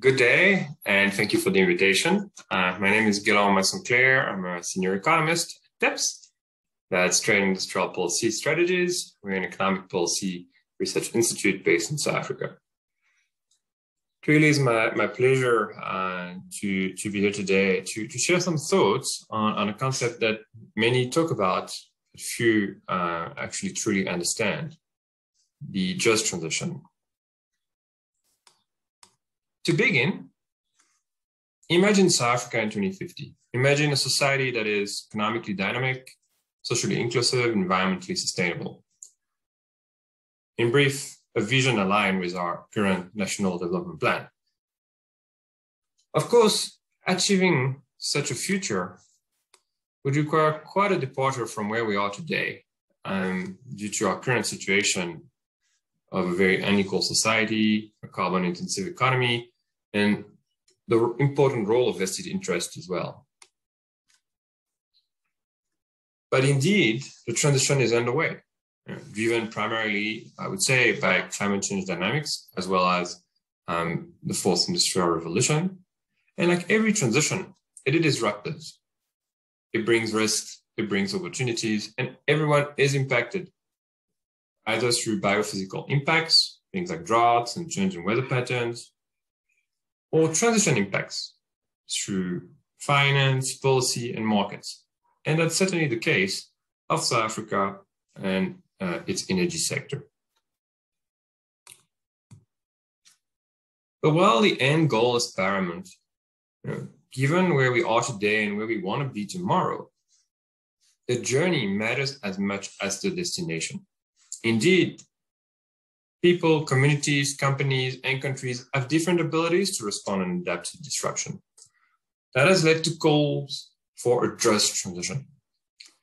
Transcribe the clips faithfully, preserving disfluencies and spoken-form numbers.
Good day, and thank you for the invitation. Uh, my name is Gaylor Montmasson-Clair. I'm a senior economist at T I P S, that's Trade and Industrial Policy Strategies. We're an economic policy research institute based in South Africa. It really is my, my pleasure uh, to, to be here today to, to share some thoughts on, on a concept that many talk about, but few uh, actually truly understand, the just transition. To begin, imagine South Africa in twenty fifty. Imagine a society that is economically dynamic, socially inclusive, environmentally sustainable. In brief, a vision aligned with our current national development plan. Of course, achieving such a future would require quite a departure from where we are today, um, due to our current situation of a very unequal society, a carbon-intensive economy, and the important role of vested interest as well. But indeed, the transition is underway, you know, driven primarily, I would say, by climate change dynamics, as well as um, the fourth industrial revolution. And like every transition, it is disruptive. It brings risks, it brings opportunities, and everyone is impacted, either through biophysical impacts, things like droughts and changing weather patterns, or transition impacts through finance, policy, and markets. And that's certainly the case of South Africa and uh, its energy sector. But while the end goal is paramount, you know, given where we are today and where we want to be tomorrow, the journey matters as much as the destination. Indeed, people, communities, companies, and countries have different abilities to respond and adapt to disruption. That has led to calls for a just transition.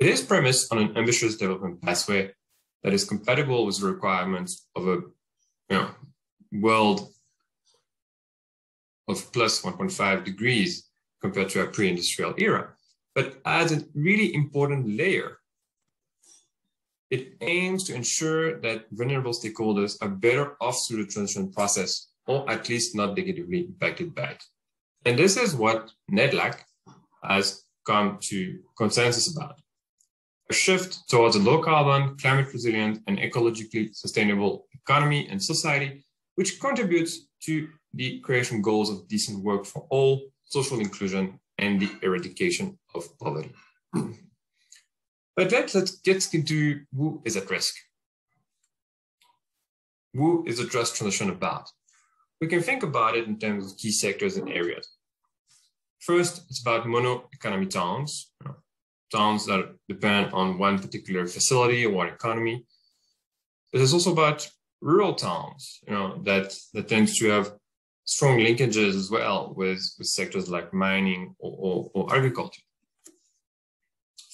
It is premised on an ambitious development pathway that is compatible with the requirements of a you know, world of plus one point five degrees compared to our pre-industrial era, but adds a really important layer. It aims to ensure that vulnerable stakeholders are better off through the transition process, or at least not negatively impacted by it. And this is what NEDLAC has come to consensus about: a shift towards a low-carbon, climate-resilient, and ecologically sustainable economy and society, which contributes to the creation goals of decent work for all, social inclusion, and the eradication of poverty. But let's, let's get into who is at risk. Who is the just transition about? We can think about it in terms of key sectors and areas. First, it's about mono-economy towns, you know, towns that depend on one particular facility or one economy. It is also about rural towns, you know, that, that tends to have strong linkages as well with, with sectors like mining or, or, or agriculture.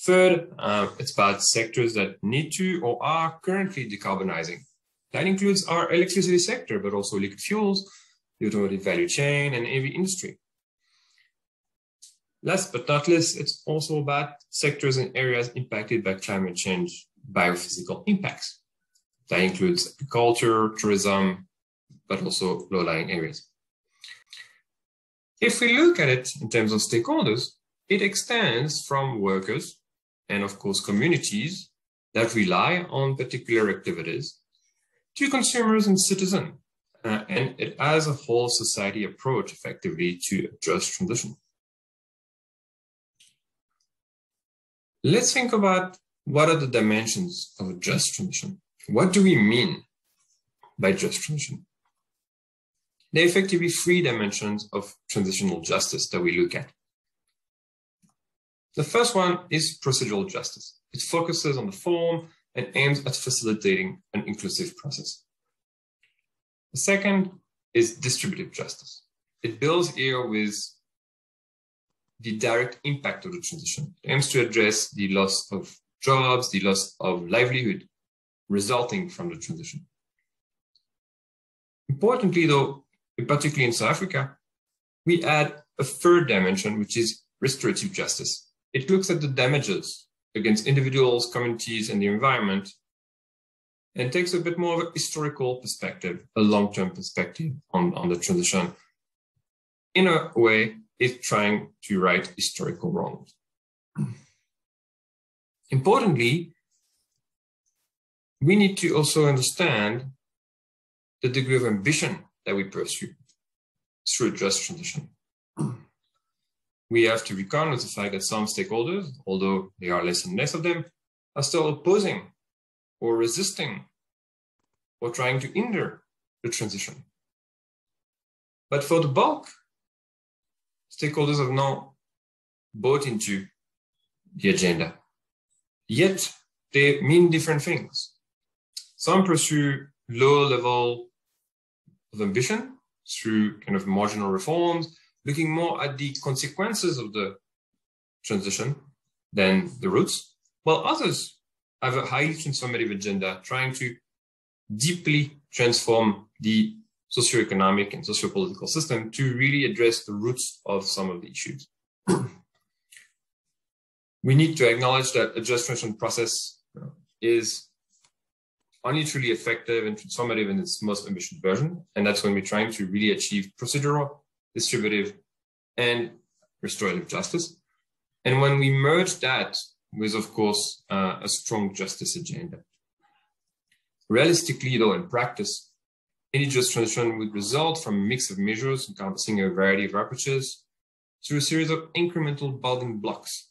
Third, uh, it's about sectors that need to or are currently decarbonizing. That includes our electricity sector, but also liquid fuels, the automotive value chain, and heavy industry. Last but not least, it's also about sectors and areas impacted by climate change biophysical impacts. That includes agriculture, tourism, but also low-lying areas. If we look at it in terms of stakeholders, it extends from workers and, of course, communities that rely on particular activities, to consumers and citizens, uh, and it has a whole society approach effectively to a just transition. Let's think about what are the dimensions of a just transition. What do we mean by just transition? There are effectively three dimensions of transitional justice that we look at. The first one is procedural justice. It focuses on the form and aims at facilitating an inclusive process. The second is distributive justice. It deals here with the direct impact of the transition. It aims to address the loss of jobs, the loss of livelihood resulting from the transition. Importantly, though, particularly in South Africa, we add a third dimension, which is restorative justice. It looks at the damages against individuals, communities, and the environment, and takes a bit more of a historical perspective, a long-term perspective on, on the transition, in a way, is trying to right historical wrongs. Importantly, we need to also understand the degree of ambition that we pursue through a just transition. We have to reckon with the fact that some stakeholders, although there are less and less of them, are still opposing or resisting or trying to hinder the transition. But for the bulk, stakeholders have now bought into the agenda. Yet they mean different things. Some pursue low level of ambition through kind of marginal reforms, looking more at the consequences of the transition than the roots, while others have a highly transformative agenda, trying to deeply transform the socioeconomic and sociopolitical system to really address the roots of some of the issues. We need to acknowledge that a just transition process is only truly effective and transformative in its most ambitious version, and that's when we're trying to really achieve procedural, distributive, and restorative justice. And when we merge that with, of course, uh, a strong justice agenda. Realistically, though, in practice, any just transition would result from a mix of measures encompassing a variety of approaches through a series of incremental building blocks.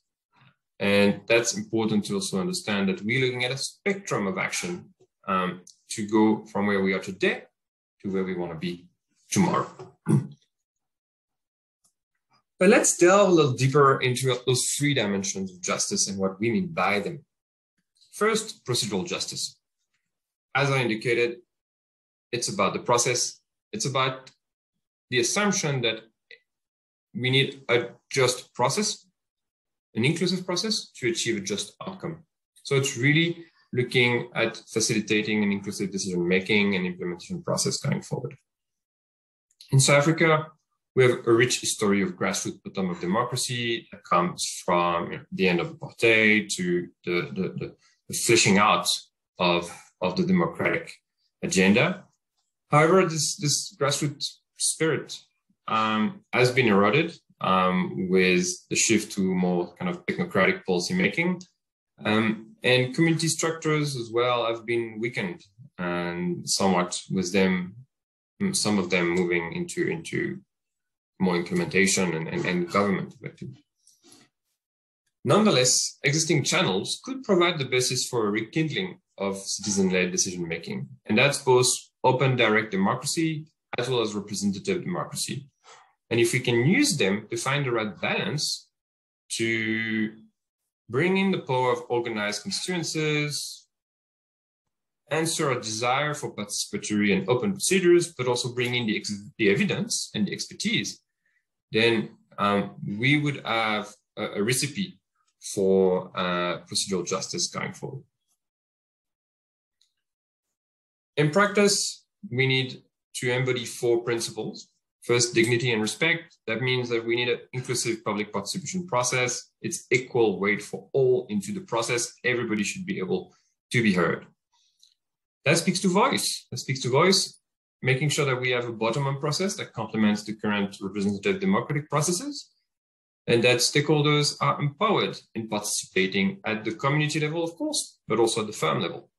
And that's important to also understand that we're looking at a spectrum of action um, to go from where we are today to where we want to be tomorrow. But let's delve a little deeper into those three dimensions of justice and what we mean by them. First, procedural justice. As I indicated, it's about the process. It's about the assumption that we need a just process, an inclusive process, to achieve a just outcome. So it's really looking at facilitating an inclusive decision-making and implementation process going forward. In South Africa, we have a rich history of grassroots bottom of democracy that comes from you know, the end of apartheid to the, the, the, the fleshing out of, of the democratic agenda. However, this, this grassroots spirit um, has been eroded um, with the shift to more kind of technocratic policymaking. Um, and community structures as well have been weakened, and somewhat with them, some of them moving into, into more implementation and, and, and government activity. Nonetheless, existing channels could provide the basis for a rekindling of citizen-led decision-making. And that's both open, direct democracy, as well as representative democracy. And if we can use them to find the right balance to bring in the power of organized constituencies, answer a desire for participatory and open procedures, but also bring in the, ex the evidence and the expertise, then um, we would have a, a recipe for uh, procedural justice going forward. In practice, we need to embody four principles. First, dignity and respect. That means that we need an inclusive public participation process. It's equal weight for all into the process. Everybody should be able to be heard. That speaks to voice. That speaks to voice, making sure that we have a bottom-up process that complements the current representative democratic processes, and that stakeholders are empowered in participating at the community level, of course, but also at the firm level.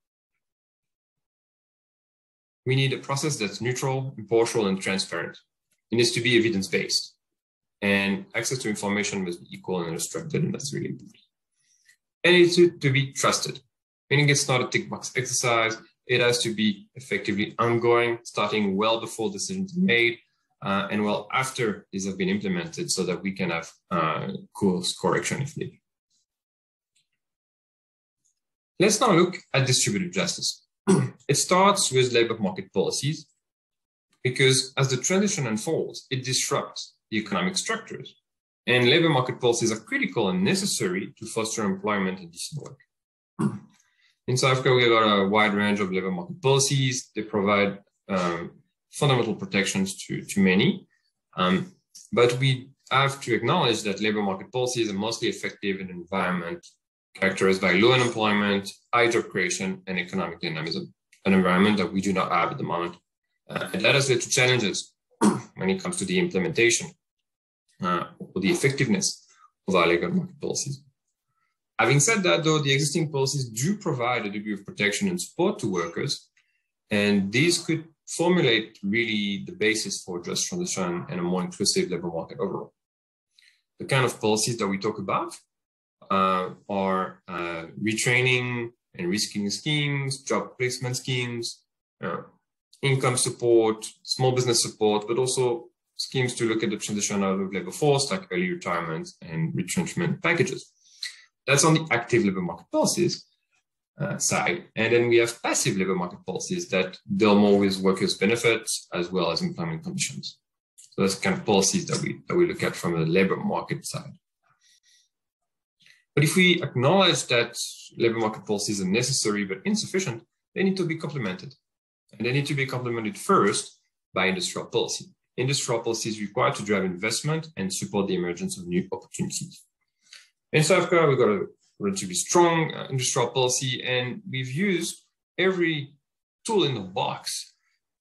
We need a process that's neutral, impartial, and transparent. It needs to be evidence-based, and access to information must be equal and unobstructed, and that's really important. And it needs to be trusted, meaning it's not a tick box exercise. It has to be effectively ongoing, starting well before decisions are made uh, and well after these have been implemented, so that we can have uh, course correction if needed. Let's now look at distributive justice. It starts with labor market policies, because as the transition unfolds, it disrupts the economic structures. And labor market policies are critical and necessary to foster employment and decent work. In South Africa, we have a wide range of labor market policies. They provide um, fundamental protections to, to many, um, but we have to acknowledge that labor market policies are mostly effective in an environment characterized by low unemployment, high job creation, and economic dynamism, an environment that we do not have at the moment. Uh, and that has led to challenges when it comes to the implementation uh, or the effectiveness of our legal market policies. Having said that, though, the existing policies do provide a degree of protection and support to workers, and these could formulate really the basis for just transition and a more inclusive labor market overall. The kind of policies that we talk about uh, are uh, retraining and reskilling schemes, job placement schemes, uh, income support, small business support, but also schemes to look at the transition out of the labor force, like early retirement and retrenchment packages. That's on the active labor market policies uh, side. And then we have passive labor market policies that deal more with workers' benefits as well as employment conditions. So that's kind of policies that we, that we look at from the labor market side. But if we acknowledge that labor market policies are necessary but insufficient, they need to be complemented. And they need to be complemented first by industrial policy. Industrial policy is required to drive investment and support the emergence of new opportunities. In South Africa, we've got a relatively strong uh, industrial policy, and we've used every tool in the box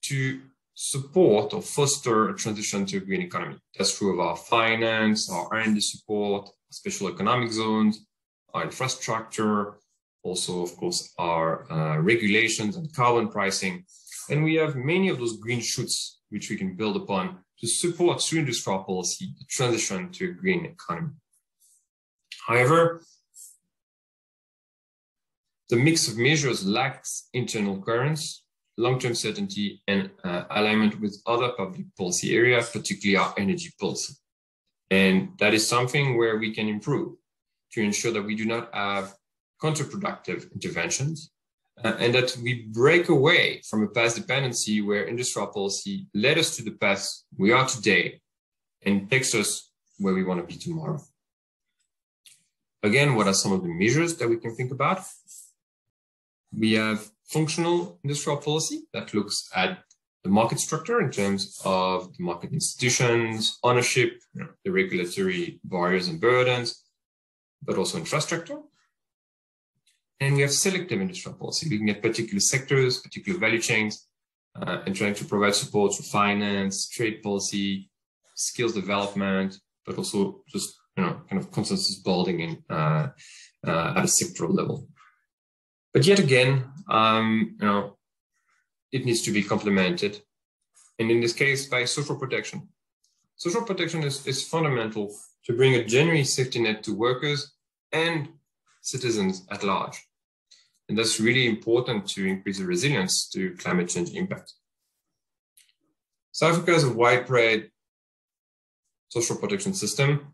to support or foster a transition to a green economy. That's true of our finance, our R and D support, special economic zones, our infrastructure, also, of course, our uh, regulations and carbon pricing. And we have many of those green shoots which we can build upon to support through industrial policy the transition to a green economy. However, the mix of measures lacks internal coherence, long-term certainty, and uh, alignment with other public policy areas, particularly our energy policy. And that is something where we can improve to ensure that we do not have counterproductive interventions uh, and that we break away from a past dependency where industrial policy led us to the path we are today and takes us where we want to be tomorrow. Again, what are some of the measures that we can think about? We have functional industrial policy that looks at the market structure in terms of the market institutions, ownership, you know, the regulatory barriers and burdens, but also infrastructure. And we have selective industrial policy, looking at particular sectors, particular value chains, uh, and trying to provide support for finance, trade policy, skills development, but also just you know, kind of consensus building in, uh, uh, at a sectoral level. But yet again, um, you know, it needs to be complemented, and in this case, by social protection. Social protection is, is fundamental to bring a genuine safety net to workers and citizens at large. And that's really important to increase the resilience to climate change impact. South Africa has a widespread social protection system,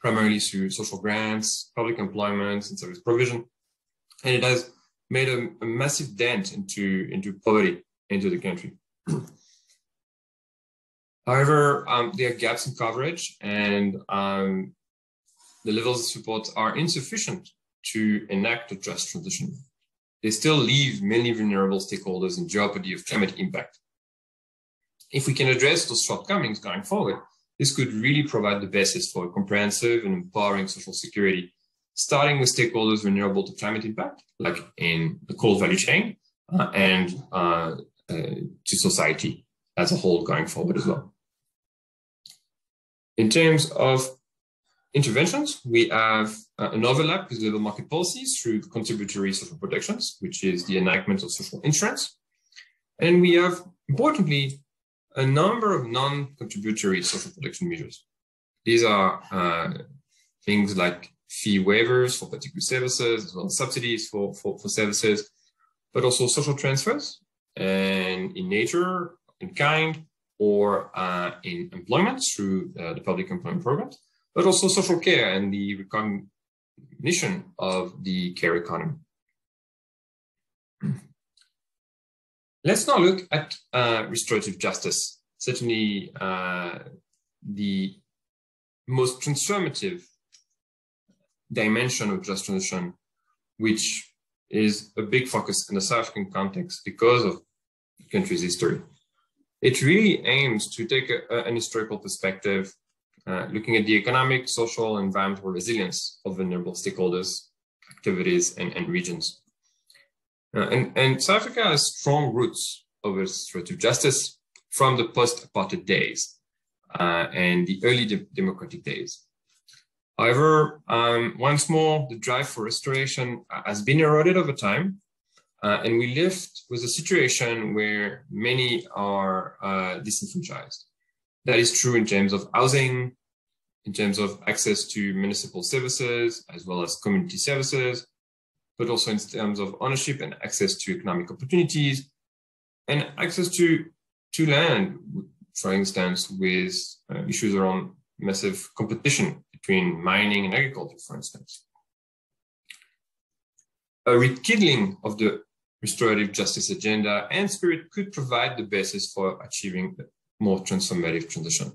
primarily through social grants, public employment, and service provision. And it has made a, a massive dent into, into poverty, into the country. However, um, there are gaps in coverage, and um, the levels of support are insufficient to enact a just transition. They still leave many vulnerable stakeholders in jeopardy of climate impact. If we can address those shortcomings going forward, this could really provide the basis for a comprehensive and empowering social security, starting with stakeholders vulnerable to climate impact, like in the coal value chain, uh, and uh, uh, to society as a whole going forward as well. In terms of interventions, we have uh, an overlap with labor market policies through contributory social protections, which is the enactment of social insurance. And we have, importantly, a number of non-contributory social protection measures. These are uh, things like fee waivers for particular services, as well as subsidies for, for, for services, but also social transfers, and in nature, in kind, or uh, in employment through uh, the public employment programs, but also social care and the recognition of the care economy. Let's now look at uh, restorative justice, certainly uh, the most transformative dimension of just transition, which is a big focus in the South African context because of the country's history. It really aims to take a, a, an historical perspective, Uh, looking at the economic, social, and environmental resilience of vulnerable stakeholders, activities, and, and regions. Uh, and, and South Africa has strong roots of restorative justice from the post-apartheid days, uh, and the early de democratic days. However, um, once more, the drive for restoration has been eroded over time, uh, and we live with a situation where many are uh, disenfranchised. That is true in terms of housing, in terms of access to municipal services, as well as community services, but also in terms of ownership and access to economic opportunities and access to, to land, for instance, with uh, issues around massive competition between mining and agriculture, for instance. A rekindling of the restorative justice agenda and spirit could provide the basis for achieving a more transformative transition.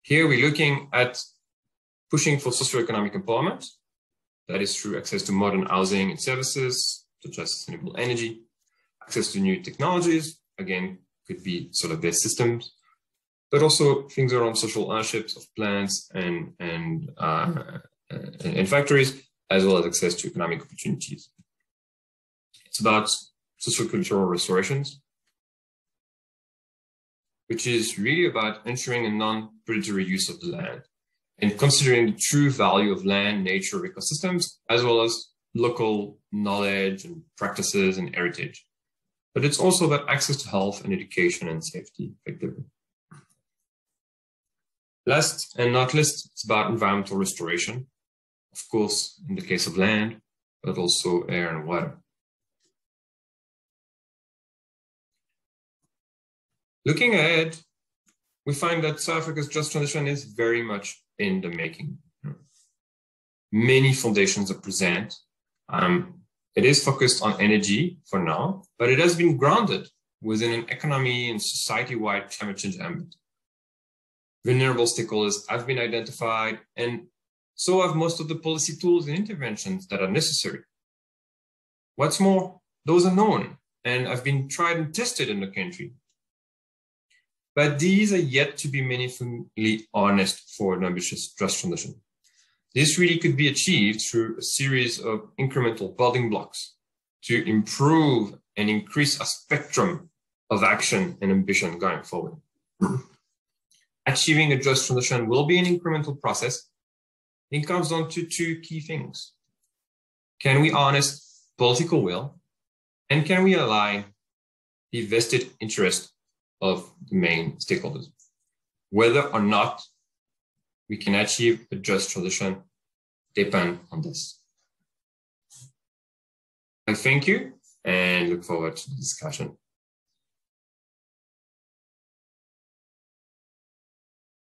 Here we're looking at pushing for socioeconomic empowerment. That is through access to modern housing and services, such as sustainable energy, access to new technologies, again, could be solar-based systems, but also things around social ownerships of plants and, and, uh, and, and factories, as well as access to economic opportunities. It's about sociocultural restorations, which is really about ensuring a non-predatory use of the land and considering the true value of land, nature, ecosystems, as well as local knowledge and practices and heritage. But it's also about access to health and education and safety effectively. Last and not least, it's about environmental restoration, of course, in the case of land, but also air and water. Looking ahead, we find that South Africa's just transition is very much in the making. Many foundations are present. Um, it is focused on energy for now, but it has been grounded within an economy and society-wide climate change ambit. Vulnerable stakeholders have been identified, and so have most of the policy tools and interventions that are necessary. What's more, those are known and have been tried and tested in the country. But these are yet to be meaningfully harnessed for an ambitious just transition. This really could be achieved through a series of incremental building blocks to improve and increase a spectrum of action and ambition going forward. Achieving a just transition will be an incremental process. It comes down to two key things. Can we harness political will? And can we align the vested interest of the main stakeholders? Whether or not we can achieve a just transition depends on this. I thank you and look forward to the discussion.